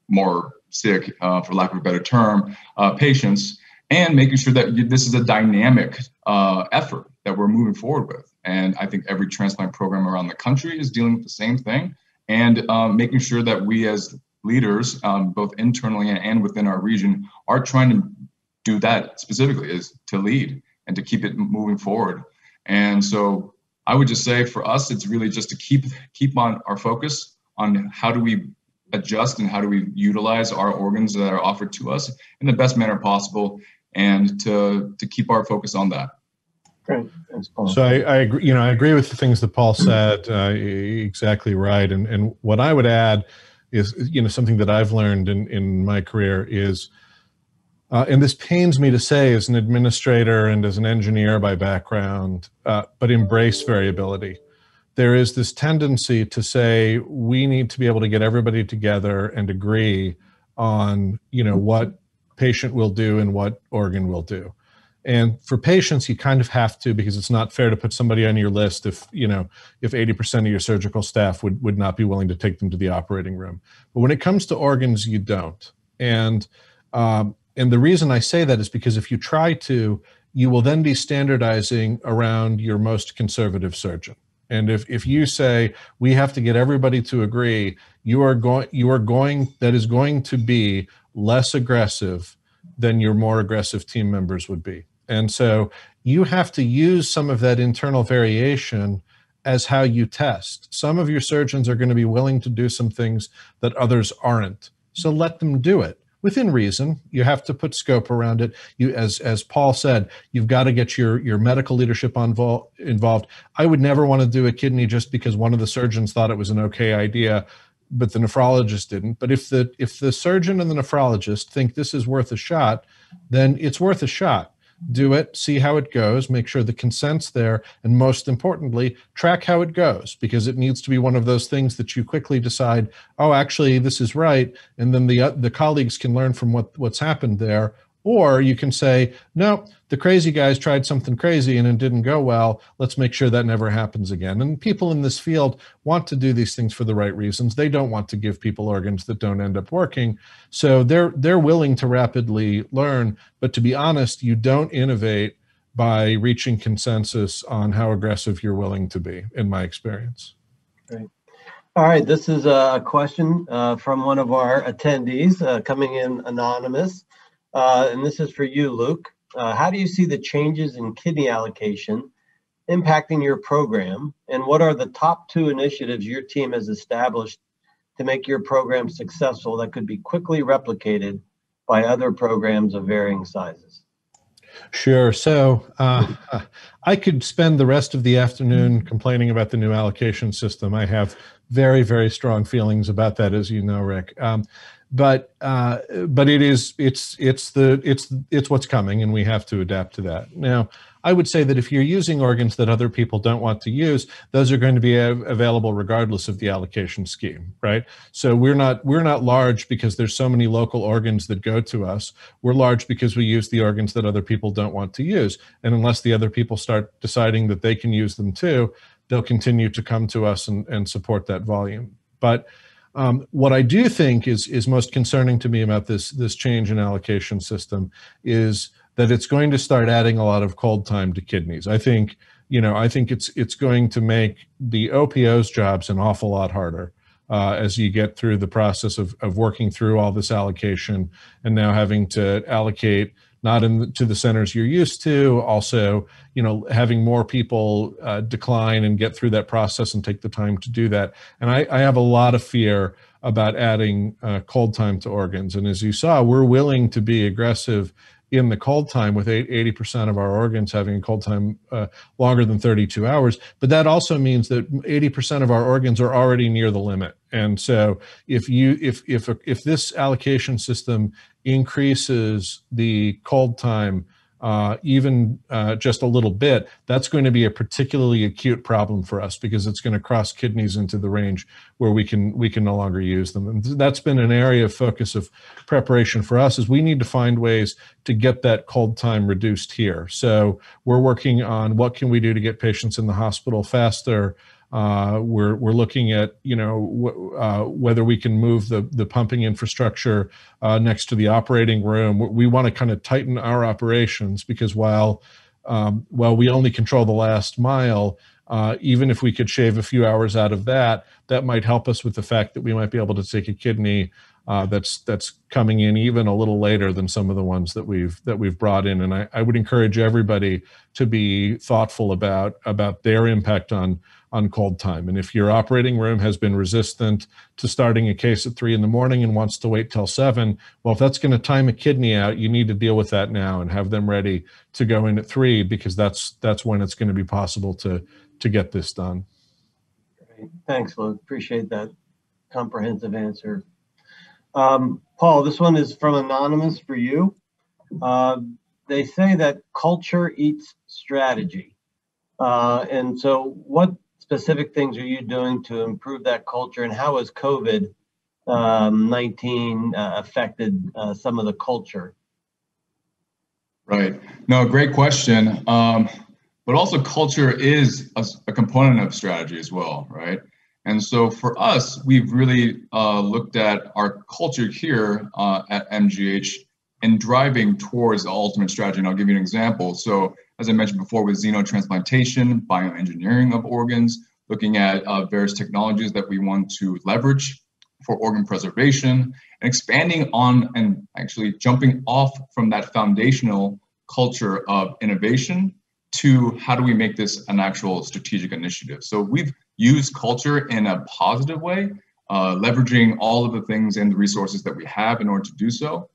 more sick, for lack of a better term, patients, and making sure that this is a dynamic effort that we're moving forward with. And I think every transplant program around the country is dealing with the same thing, and making sure that we as leaders, both internally and within our region, are trying to do that specifically, is to lead and to keep it moving forward. And so I would just say for us, it's really just to keep on our focus on how do we adjust and how do we utilize our organs that are offered to us in the best manner possible, and to keep our focus on that. Great. Thanks, Paul. So I agree, I agree with the things that Paul said, exactly right. And what I would add is, something that I've learned in my career is, and this pains me to say as an administrator and as an engineer by background, but embrace variability. There is this tendency to say, we need to be able to get everybody together and agree on, what patient will do and what organ will do. And for patients, you kind of have to, because it's not fair to put somebody on your list if 80% of your surgical staff would not be willing to take them to the operating room. But when it comes to organs, you don't. And the reason I say that is because if you try to, you will then be standardizing around your most conservative surgeon. And if you say, we have to get everybody to agree, that is going to be less aggressive than your more aggressive team members would be. And so you have to use some of that internal variation as how you test. Some of your surgeons are going to be willing to do some things that others aren't. So let them do it. Within reason, you have to put scope around it. You, as Paul said, you've got to get your medical leadership involved. I would never want to do a kidney just because one of the surgeons thought it was an okay idea, but the nephrologist didn't. But if the surgeon and the nephrologist think this is worth a shot, then it's worth a shot. do it, see how it goes, make sure the consent's there, and most importantly, track how it goes, because it needs to be one of those things that you quickly decide, oh, actually, this is right, and then the colleagues can learn from what's happened there. Or you can say, no, the crazy guys tried something crazy and it didn't go well. Let's make sure that never happens again. And people in this field want to do these things for the right reasons. They don't want to give people organs that don't end up working. So they're willing to rapidly learn. But to be honest, you don't innovate by reaching consensus on how aggressive you're willing to be, in my experience. Great. All right, this is a question from one of our attendees coming in anonymous. And this is for you, Luke. How do you see the changes in kidney allocation impacting your program? And what are the top two initiatives your team has established to make your program successful that could be quickly replicated by other programs of varying sizes? Sure. So I could spend the rest of the afternoon complaining about the new allocation system. I have very, very strong feelings about that, as you know, Rick. But it's what's coming, and we have to adapt to that. Now, I would say that if you're using organs that other people don't want to use, those are going to be available regardless of the allocation scheme, right? So we're not large because there's so many local organs that go to us. We're large because we use the organs that other people don't want to use, and unless the other people start deciding that they can use them too, they'll continue to come to us and support that volume. But what I do think is most concerning to me about this change in allocation system is that it's going to start adding a lot of cold time to kidneys. I think it's going to make the OPO's jobs an awful lot harder as you get through the process of working through all this allocation and now having to allocate not to the centers you're used to, also, having more people decline and get through that process and take the time to do that. And I have a lot of fear about adding cold time to organs. And as you saw, we're willing to be aggressive in the cold time, with 80% of our organs having a cold time longer than 32 hours. But that also means that 80% of our organs are already near the limit. And so if this allocation system increases the cold time even just a little bit, that's going to be a particularly acute problem for us, because it's going to cross kidneys into the range where we can no longer use them. And that's been an area of focus of preparation for us, is we need to find ways to get that cold time reduced here. So we're working on what can we do to get patients in the hospital faster. We're looking at whether we can move the pumping infrastructure next to the operating room. We want to kind of tighten our operations, because while we only control the last mile, even if we could shave a few hours out of that, that might help us with the fact that we might be able to take a kidney that's coming in even a little later than some of the ones that we've brought in. And I would encourage everybody to be thoughtful about their impact on cold time. And if your operating room has been resistant to starting a case at 3 in the morning and wants to wait till 7, well, if that's going to time a kidney out, you need to deal with that now and have them ready to go in at 3, because that's when it's going to be possible to get this done. Great. Thanks, Luke. Appreciate that comprehensive answer. Paul, this one is from Anonymous for you. They say that culture eats strategy. And so what specific things are you doing to improve that culture, and how has COVID-19 affected some of the culture? Right. No, great question. But also culture is a component of strategy as well, right? And so for us, we've really looked at our culture here at MGH and driving towards the ultimate strategy. And I'll give you an example. So as I mentioned before, with xenotransplantation, bioengineering of organs, looking at various technologies that we want to leverage for organ preservation, and expanding on and actually jumping off from that foundational culture of innovation to how do we make this an actual strategic initiative. So we've used culture in a positive way, leveraging all of the things and the resources that we have in order to do so.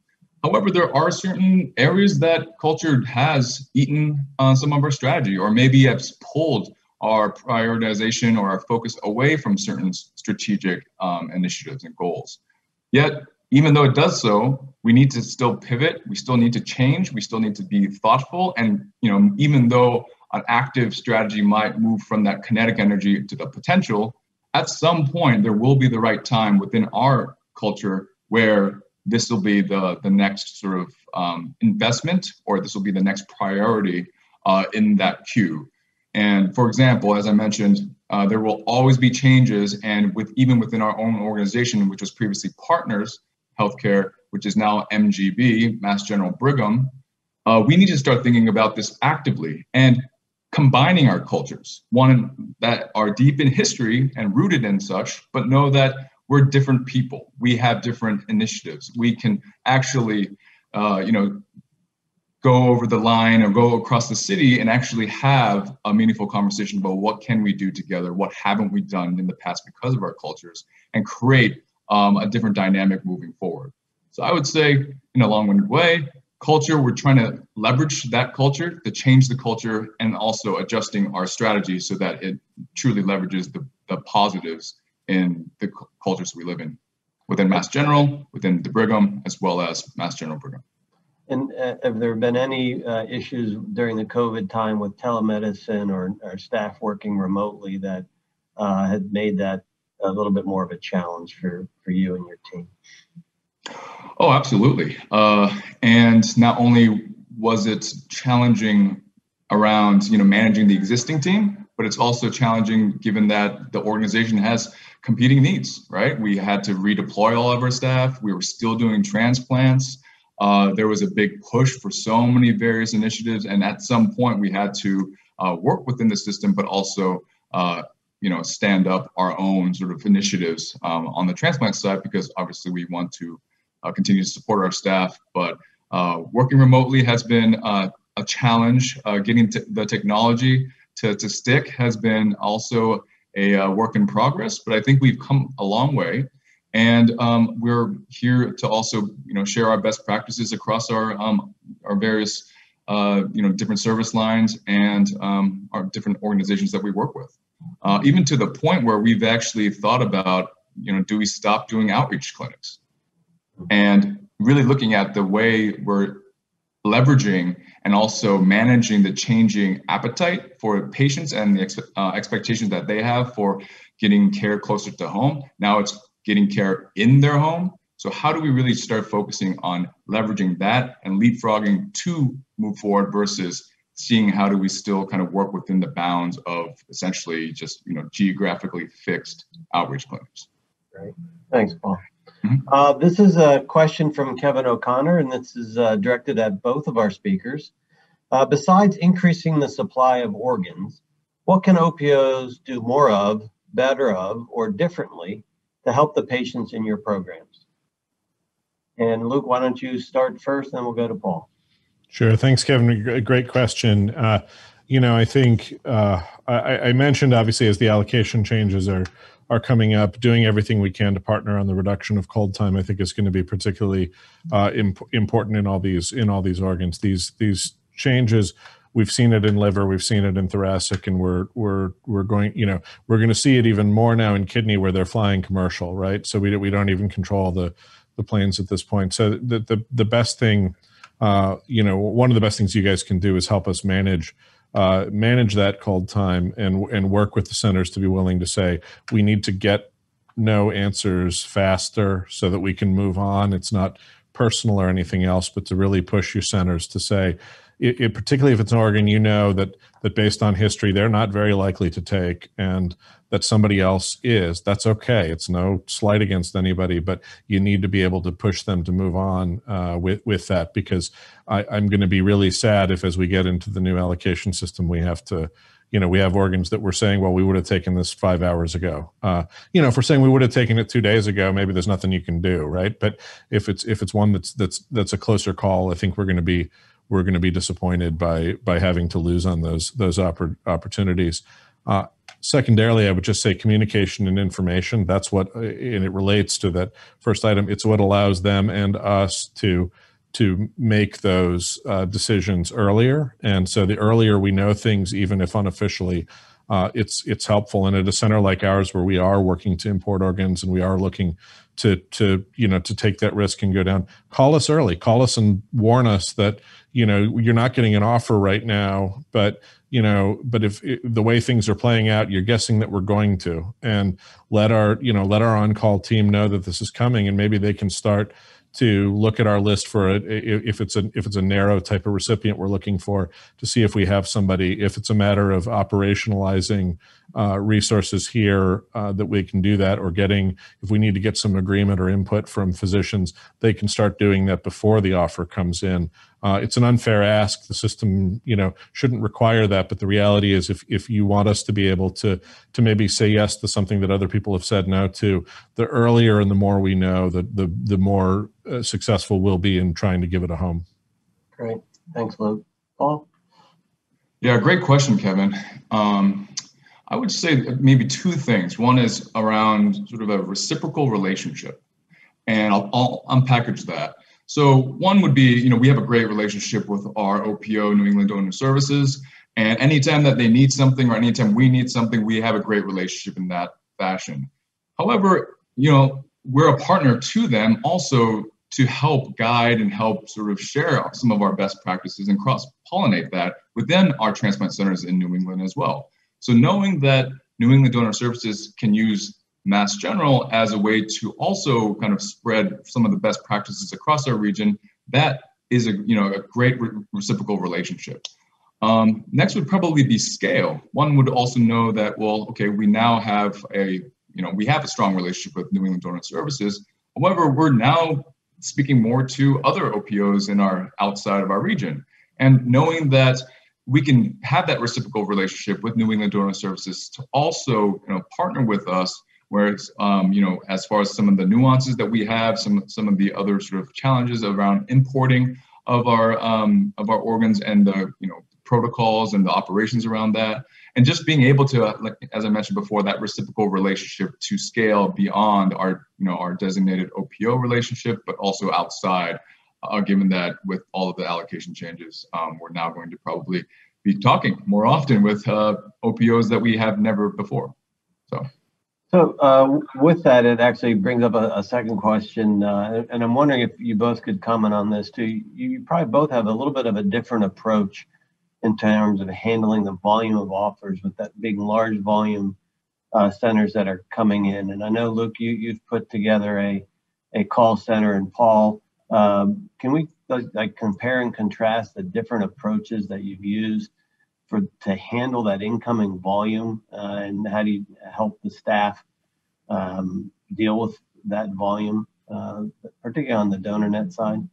However, there are certain areas that culture has eaten some of our strategy, or maybe has pulled our prioritization or our focus away from certain strategic initiatives and goals. Yet Even though it does so, we need to still pivot. We still need to change. We still need to be thoughtful. And, you know, even though an active strategy might move from that kinetic energy to the potential, at some point, there will be the right time within our culture where this will be the next sort of investment, or this will be the next priority in that queue. And for example, as I mentioned, there will always be changes, and even within our own organization, which was previously Partners Healthcare, which is now MGB, Mass General Brigham, we need to start thinking about this actively and combining our cultures, one that are deep in history and rooted in such, but know that we're different people. We have different initiatives. We can actually, go over the line or go across the city and actually have a meaningful conversation about what can we do together, what haven't we done in the past because of our cultures, and create a different dynamic moving forward. So I would say, in a long-winded way, culture, we're trying to leverage that culture to change the culture, and also adjusting our strategy so that it truly leverages the positives in the cultures we live in, within Mass General, within the Brigham, as well as Mass General Brigham. And have there been any issues during the COVID time with telemedicine or staff working remotely that had made that a little bit more of a challenge for you and your team? Oh, absolutely. And not only was it challenging around managing the existing team, but it's also challenging given that the organization has competing needs, right? We had to redeploy all of our staff. We were still doing transplants. There was a big push for so many various initiatives, and at some point we had to work within the system, but also stand up our own sort of initiatives on the transplant side, because obviously we want to continue to support our staff. But working remotely has been a challenge. Getting the technology to stick has been also a work in progress, but I think we've come a long way. And we're here to also, share our best practices across our various, different service lines and our different organizations that we work with. Even to the point where we've actually thought about, do we stop doing outreach clinics? And really looking at the way we're leveraging and also managing the changing appetite for patients and the expectations that they have for getting care closer to home. Now it's getting care in their home. So how do we really start focusing on leveraging that and leapfrogging to move forward, versus seeing how do we still kind of work within the bounds of essentially just, geographically fixed outreach clinics. Great. Thanks, Paul. Mm-hmm. This is a question from Kevin O'Connor, and this is directed at both of our speakers. Besides increasing the supply of organs, what can OPOs do more of, better of, or differently to help the patients in your programs? And Luke, why don't you start first, then we'll go to Paul. Sure. Thanks, Kevin. Great question. I think I mentioned, obviously, as the allocation changes are coming up, doing everything we can to partner on the reduction of cold time, I think, is going to be particularly important in all these organs. These changes, we've seen it in liver, we've seen it in thoracic, and we're going to see it even more now in kidney, where they're flying commercial, right? So we don't even control the planes at this point. So the best thing, one of the best things you guys can do is help us manage that cold time and work with the centers to be willing to say, we need to get no answers faster so that we can move on. It's not personal or anything else, but to really push your centers to say, particularly if it's an organ, that based on history, they're not very likely to take, and that somebody else is, that's okay. It's no slight against anybody, but you need to be able to push them to move on with that, because I'm going to be really sad if, as we get into the new allocation system, we have to, we have organs that we're saying, well, we would have taken this 5 hours ago. If we're saying we would have taken it 2 days ago, maybe there's nothing you can do, right? But if it's one that's a closer call, I think we're going to be disappointed by having to lose on those opportunities. Secondarily, I would just say communication and information. That's what, and it relates to that first item. It's what allows them and us to make those decisions earlier. And so the earlier we know things, even if unofficially, it's helpful. And at a center like ours, where we are working to import organs and we are looking to take that risk and go down. Call us early. Call us and warn us that, you know, you're not getting an offer right now, but, you know, but if the way things are playing out, you're guessing that we're going to, and let our on-call team know that this is coming, and maybe they can start to look at our list for it. If it's a narrow type of recipient we're looking for, to see if we have somebody. If it's a matter of operationalizing resources here, that we can do that, or if we need to get some agreement or input from physicians, they can start doing that before the offer comes in. It's an unfair ask. The system, shouldn't require that. But the reality is, if you want us to be able to maybe say yes to something that other people have said no to, the earlier and the more we know, the more successful we'll be in trying to give it a home. Great. Thanks, Luke. Paul? Yeah, great question, Kevin. I would say maybe two things. One is around sort of a reciprocal relationship, and I'll unpackage that. So one would be, we have a great relationship with our OPO, New England Donor Services, and anytime that they need something or anytime we need something, we have a great relationship in that fashion. However, we're a partner to them also to help guide and help sort of share some of our best practices and cross-pollinate that within our transplant centers in New England as well. So knowing that New England Donor Services can use Mass General as a way to also kind of spread some of the best practices across our region, that is a great reciprocal relationship. Next would probably be scale. One would also know that, well, okay, we now have a strong relationship with New England Donor Services. However, we're now speaking more to other OPOs in our outside of our region, and knowing that we can have that reciprocal relationship with New England Donor Services to also partner with us, where it's, as far as some of the nuances that we have, some of the other sort of challenges around importing of our organs, and the protocols and the operations around that, and just being able to, as I mentioned before, that reciprocal relationship to scale beyond our our designated OPO relationship, but also outside. Given that with all of the allocation changes, we're now going to probably be talking more often with OPOs that we have never before. So with that, it actually brings up a second question, and I'm wondering if you both could comment on this too. You probably both have a little bit of a different approach in terms of handling the volume of offers, with that big, large volume centers that are coming in. And I know, Luke, you've put together a call center, and Paul, can we compare and contrast the different approaches that you've used to handle that incoming volume, and how do you help the staff deal with that volume, particularly on the DonorNet side?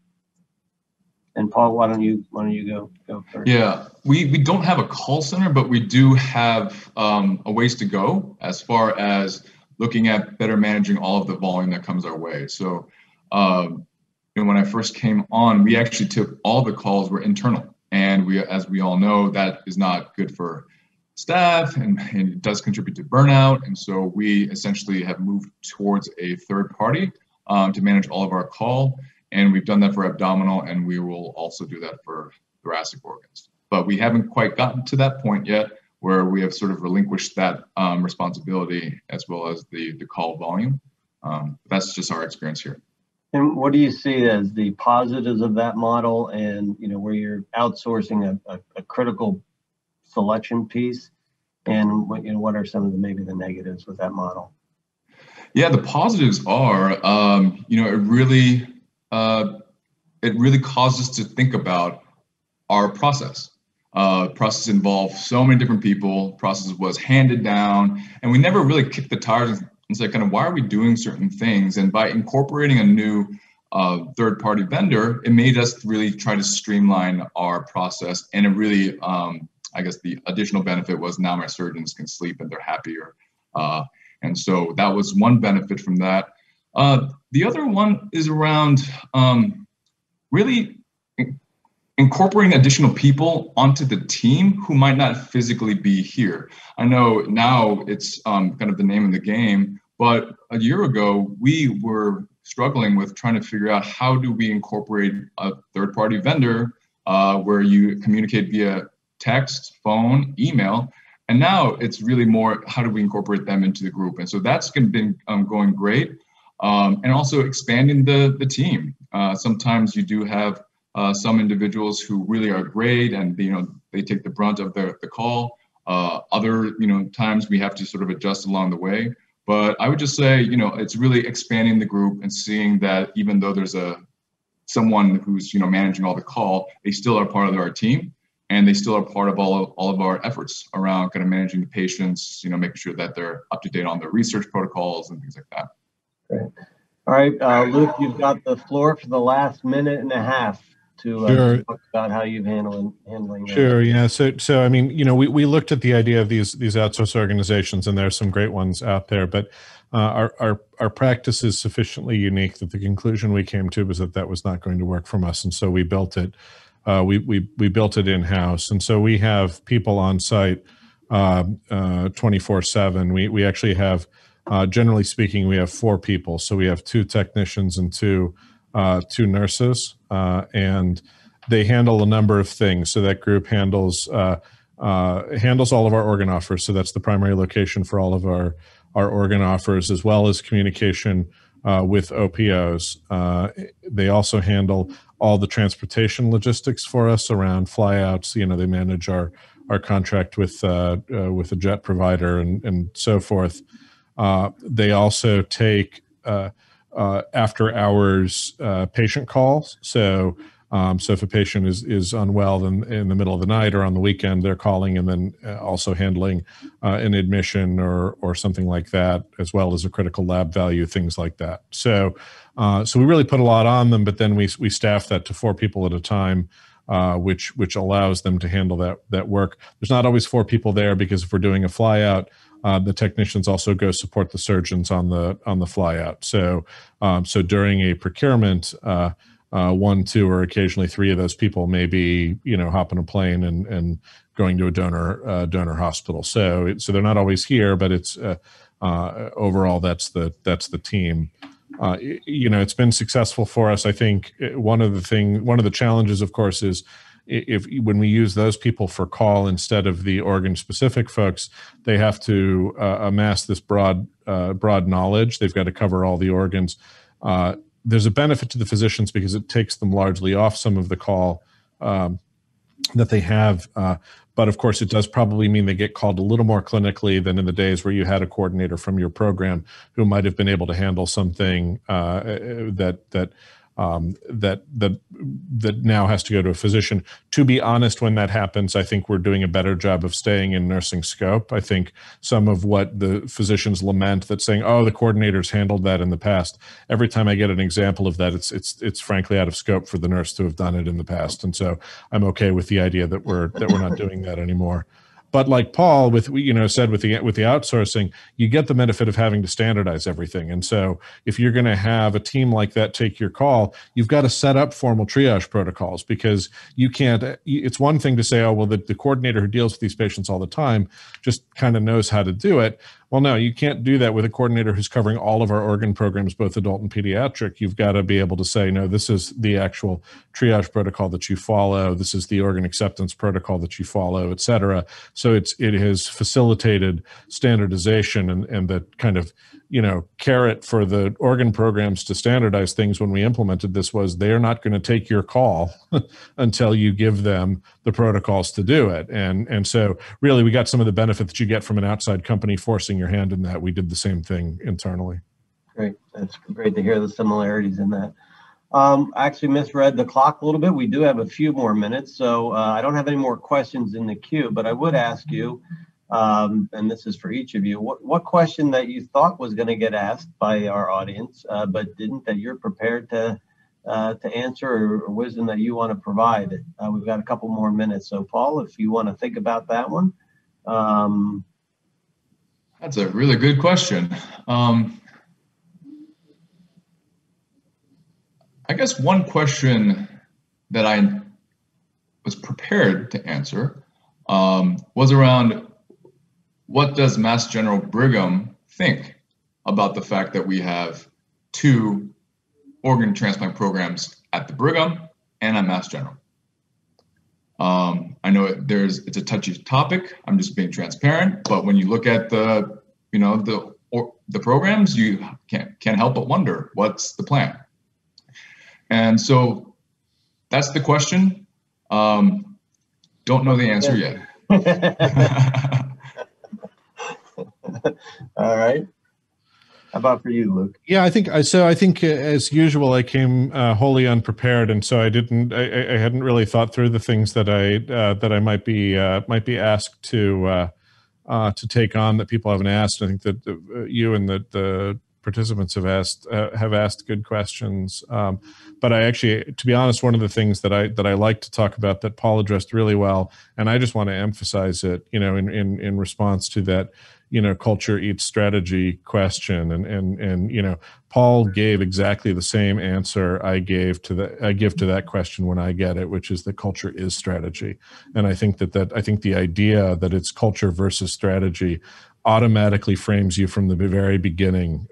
And Paul, why don't you go first? Yeah, we don't have a call center, but we do have a ways to go as far as looking at better managing all of the volume that comes our way. So. When I first came on, we actually took all the calls were internal, and as we all know, that is not good for staff, and it does contribute to burnout. And so we essentially have moved towards a third party to manage all of our call, and we've done that for abdominal, and we will also do that for thoracic organs. But we haven't quite gotten to that point yet where we have sort of relinquished that responsibility as well as the call volume. That's just our experience here. And what do you see as the positives of that model, and where you're outsourcing a critical selection piece, and what are some of the negatives with that model? Yeah, the positives are, it really causes us to think about our process. Process involved so many different people. Process was handed down, and we never really kicked the tires and say, why are we doing certain things? And by incorporating a new third-party vendor, it made us really try to streamline our process. And it really, I guess the additional benefit was now my surgeons can sleep and they're happier. And so that was one benefit from that. The other one is around really incorporating additional people onto the team who might not physically be here. I know now it's kind of the name of the game, but a year ago, we were struggling with trying to figure out how do we incorporate a third-party vendor where you communicate via text, phone, email, and now it's really more how do we incorporate them into the group. And so that's been going great. and also expanding the team. Sometimes you do have some individuals who really are great and, you know, they take the brunt of the call. Other, you know, times we have to sort of adjust along the way. But I would just say, you know, it's really expanding the group and seeing that even though there's someone who's, you know, managing all the call, they still are part of our team, and they still are part of all of our efforts around kind of managing the patients, you know, making sure that they're up to date on their research protocols and things like that. Great. All right, Luke, you've got the floor for the last minute and a half to sure. Talk about how you've handling that. Sure, yeah. So I mean, you know, we looked at the idea of these outsourced organizations, and there are some great ones out there, but our practice is sufficiently unique that the conclusion we came to was that was not going to work from us, and so we built it. We built it in-house, and so we have people on site 24/7. We actually have, generally speaking, we have 4 people. So we have 2 technicians and two nurses, and they handle a number of things. So that group handles all of our organ offers. So that's the primary location for all of our organ offers, as well as communication with OPOs. They also handle all the transportation logistics for us around flyouts. You know, they manage our contract with a jet provider and so forth. They also take after hours patient calls. So, so if a patient is unwell, then in the middle of the night or on the weekend, they're calling and then also handling an admission or something like that, as well as a critical lab value, things like that. So, so we really put a lot on them, but then we staff that to 4 people at a time, which allows them to handle that work. There's not always 4 people there, because if we're doing a fly out, the technicians also go support the surgeons on the fly out. So, so during a procurement, 1, 2, or occasionally 3 of those people may be, you know, hopping a plane and going to a donor hospital. So they're not always here, but it's overall that's the team. You know, it's been successful for us. I think one of the challenges, of course, is when we use those people for call instead of the organ-specific folks, they have to amass this broad knowledge. They've got to cover all the organs. There's a benefit to the physicians because it takes them largely off some of the call that they have. But of course, it does probably mean they get called a little more clinically than in the days where you had a coordinator from your program who might have been able to handle something that now has to go to a physician. To be honest, when that happens, I think we're doing a better job of staying in nursing scope. I think some of what the physicians lament that saying, "Oh, the coordinators handled that in the past." Every time I get an example of that, it's frankly out of scope for the nurse to have done it in the past. And so I'm okay with the idea that we're not doing that anymore. But like Paul, said with the outsourcing, you get the benefit of having to standardize everything. And so if you're going to have a team like that take your call, you've got to set up formal triage protocols, because you can't. It's one thing to say, oh, well, the coordinator who deals with these patients all the time just kind of knows how to do it. Well, no, you can't do that with a coordinator who's covering all of our organ programs, both adult and pediatric. You've got to be able to say, no, this is the actual triage protocol that you follow. This is the organ acceptance protocol that you follow, et cetera. So it has facilitated standardization and the kind of, you know, carrot for the organ programs to standardize things when we implemented this was they are not going to take your call until you give them the protocols to do it. And so really we got some of the benefit that you get from an outside company forcing your hand in that. We did the same thing internally. Great. That's great to hear the similarities in that. I actually misread the clock a little bit. We do have a few more minutes, so I don't have any more questions in the queue, but I would ask you, and this is for each of you, what question that you thought was going to get asked by our audience, but didn't, that you're prepared to answer, or wisdom that you want to provide? We've got a couple more minutes. So Paul, if you want to think about that one. That's a really good question. I guess one question that I was prepared to answer was around, what does Mass General Brigham think about the fact that we have 2 organ transplant programs at the Brigham and at Mass General? I know it's a touchy topic. I'm just being transparent. But when you look at the the programs, you can't help but wonder, what's the plan? And so that's the question. Don't know the answer yet. All right. How about for you, Luke? Yeah, I think so. I think as usual, I came wholly unprepared, and so I didn't. I hadn't really thought through the things that I might be asked to take on that people haven't asked. I think that you and the participants have asked good questions, but I actually, to be honest, one of the things that I like to talk about that Paul addressed really well, and I just want to emphasize it, you know, in response to that, you know, culture eats strategy question, and you know, Paul gave exactly the same answer I give to that question when I get it, which is that culture is strategy, and I think that the idea that it's culture versus strategy automatically frames you from the very beginning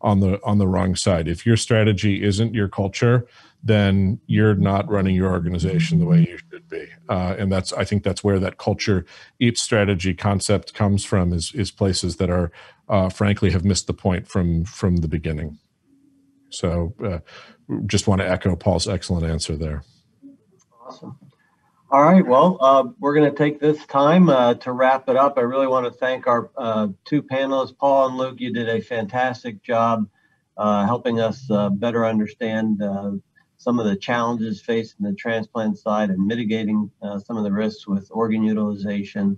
on the wrong side. If your strategy isn't your culture, then you're not running your organization the way you should be. And that's, I think that's where that culture eats strategy concept comes from, is places that are, frankly, have missed the point from the beginning. So just want to echo Paul's excellent answer there. Awesome. All right, well, we're going to take this time to wrap it up. I really want to thank our two panelists, Paul and Luke. You did a fantastic job helping us better understand some of the challenges faced in the transplant side and mitigating some of the risks with organ utilization.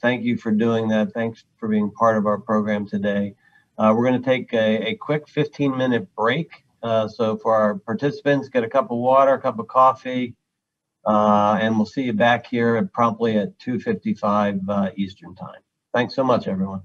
Thank you for doing that. Thanks for being part of our program today. We're going to take a quick 15-minute break. So for our participants, get a cup of water, a cup of coffee. And we'll see you back here promptly at 2:55 Eastern Time. Thanks so much, everyone.